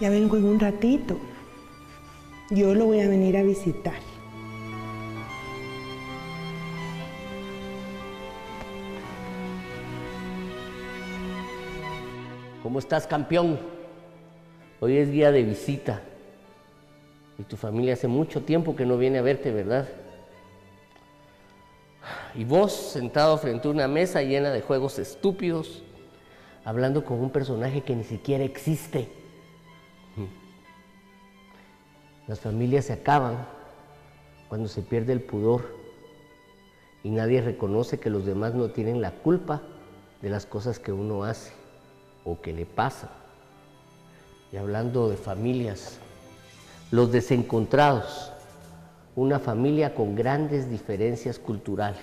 Ya vengo en un ratito. Yo lo voy a venir a visitar. ¿Cómo estás, campeón? Hoy es día de visita. Y tu familia hace mucho tiempo que no viene a verte, ¿verdad? Y vos, sentado frente a una mesa llena de juegos estúpidos, hablando con un personaje que ni siquiera existe. Las familias se acaban cuando se pierde el pudor y nadie reconoce que los demás no tienen la culpa de las cosas que uno hace o que le pasan. Y hablando de familias, Los Desencontrados, una familia con grandes diferencias culturales.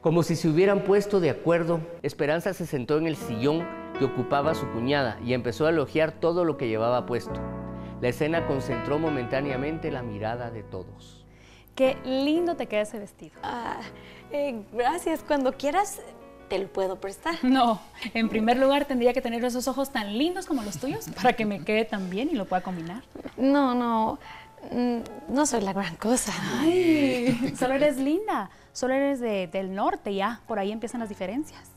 Como si se hubieran puesto de acuerdo, Esperanza se sentó en el sillón que ocupaba su cuñada y empezó a elogiar todo lo que llevaba puesto. La escena concentró momentáneamente la mirada de todos. ¡Qué lindo te queda ese vestido! Gracias. Cuando quieras, te lo puedo prestar. No, en primer lugar tendría que tener esos ojos tan lindos como los tuyos para que me quede tan bien y lo pueda combinar. No soy la gran cosa. Ay, solo eres linda. Solo eres del norte, ya. Por ahí empiezan las diferencias.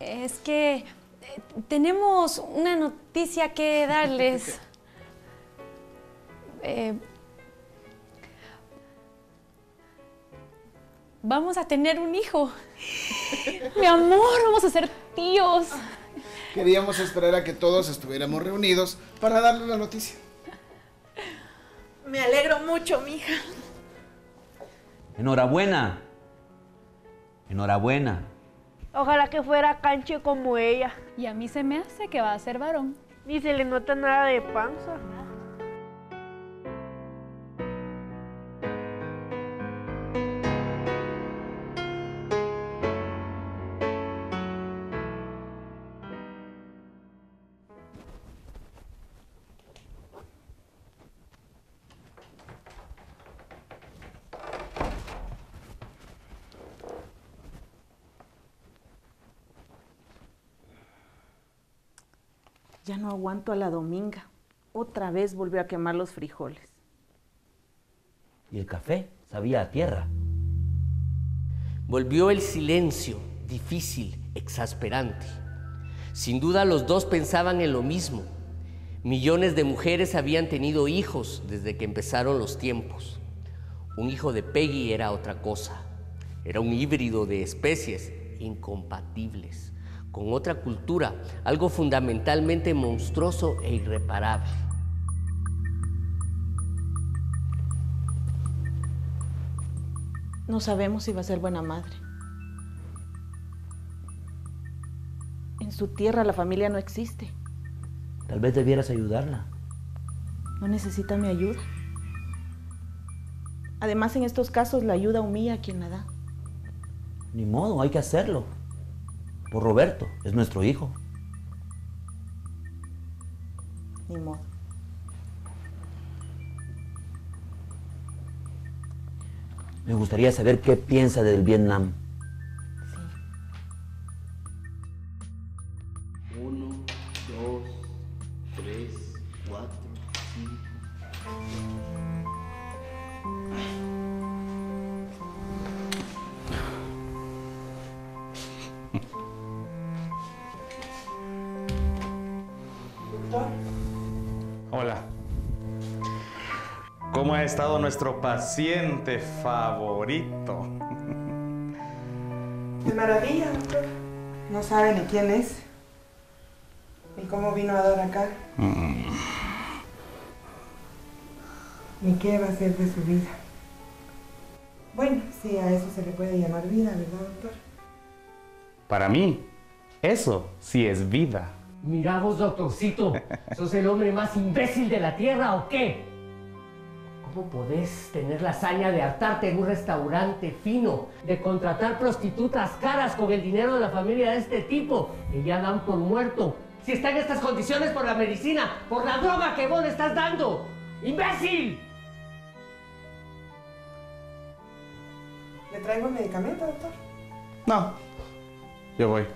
Es que tenemos una noticia que darles. Vamos a tener un hijo. Mi amor, vamos a ser tíos. Queríamos esperar a que todos estuviéramos reunidos para darle la noticia. Me alegro mucho, mija. Enhorabuena. Enhorabuena. Ojalá que fuera canche como ella. Y a mí se me hace que va a ser varón. Ni se le nota nada de panza. Ya no aguanto a la Dominga. Otra vez volvió a quemar los frijoles. Y el café sabía a tierra. Volvió el silencio, difícil, exasperante. Sin duda los dos pensaban en lo mismo. Millones de mujeres habían tenido hijos desde que empezaron los tiempos. Un hijo de Peggy era otra cosa. Era un híbrido de especies incompatibles con otra cultura, algo fundamentalmente monstruoso e irreparable. No sabemos si va a ser buena madre. En su tierra la familia no existe. Tal vez debieras ayudarla. No necesita mi ayuda. Además, en estos casos la ayuda humilla a quien la da. Ni modo, hay que hacerlo. Por Roberto, es nuestro hijo. Ni modo. Me gustaría saber qué piensa del Vietnam. Sí. 1, 2, 3, 4, 5. Hola. ¿Cómo ha estado nuestro paciente favorito? De maravilla, doctor. No sabe ni quién es, ni cómo vino a dar acá, ni qué va a hacer de su vida. Bueno, sí, a eso se le puede llamar vida, ¿verdad, doctor? Para mí, eso sí es vida. Mirá vos, doctorcito, ¿sos el hombre más imbécil de la tierra o qué? ¿Cómo podés tener la hazaña de hartarte en un restaurante fino, de contratar prostitutas caras con el dinero de la familia de este tipo, que ya dan por muerto? Si está en estas condiciones por la medicina, por la droga que vos le estás dando. ¡Imbécil! traigo el medicamento, doctor? No, yo voy.